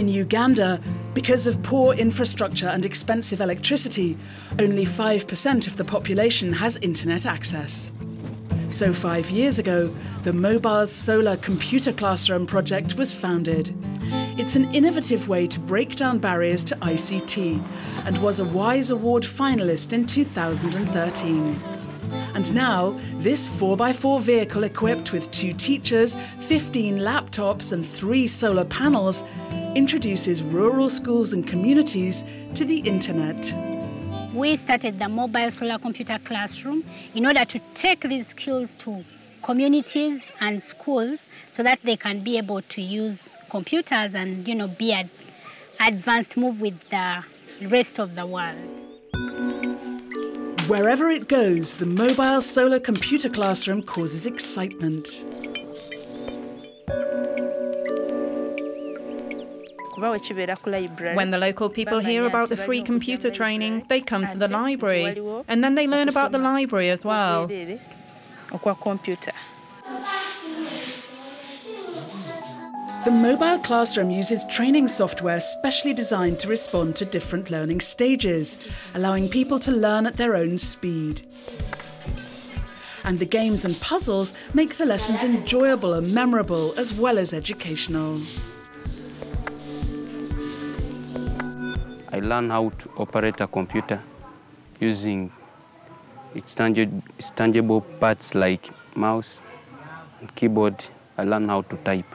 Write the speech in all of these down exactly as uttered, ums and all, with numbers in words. In Uganda, because of poor infrastructure and expensive electricity, only five percent of the population has internet access. So five years ago, the Mobile Solar Computer Classroom project was founded. It's an innovative way to break down barriers to I C T and was a WISE Award finalist in two thousand thirteen. And now, this four by four vehicle equipped with two teachers, fifteen laptops and three solar panels introduces rural schools and communities to the internet. We started the Mobile Solar Computer Classroom in order to take these skills to communities and schools so that they can be able to use computers and, you know, be an advanced move with the rest of the world. Wherever it goes, the Mobile Solar Computer Classroom causes excitement. When the local people hear about the free computer training, they come to the library, and then they learn about the library as well. The mobile classroom uses training software specially designed to respond to different learning stages, allowing people to learn at their own speed. And the games and puzzles make the lessons enjoyable and memorable as well as educational. I learn how to operate a computer using its tangible, its tangible parts like mouse and keyboard. I learn how to type.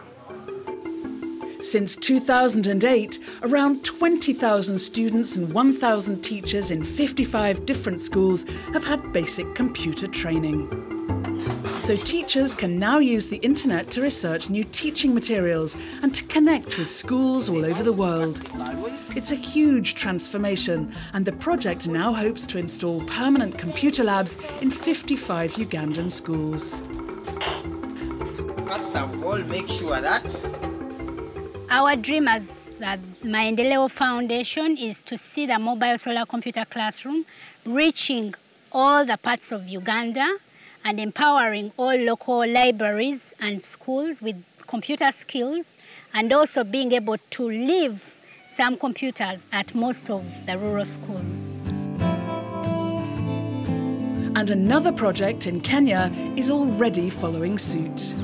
Since two thousand eight, around twenty thousand students and one thousand teachers in fifty-five different schools have had basic computer training. So teachers can now use the internet to research new teaching materials and to connect with schools all over the world. It's a huge transformation, and the project now hopes to install permanent computer labs in fifty-five Ugandan schools. First of all, make sure that our dream as the Maendeleo Foundation is to see the Mobile Solar Computer Classroom reaching all the parts of Uganda and empowering all local libraries and schools with computer skills, and also being able to leave some computers at most of the rural schools. And another project in Kenya is already following suit.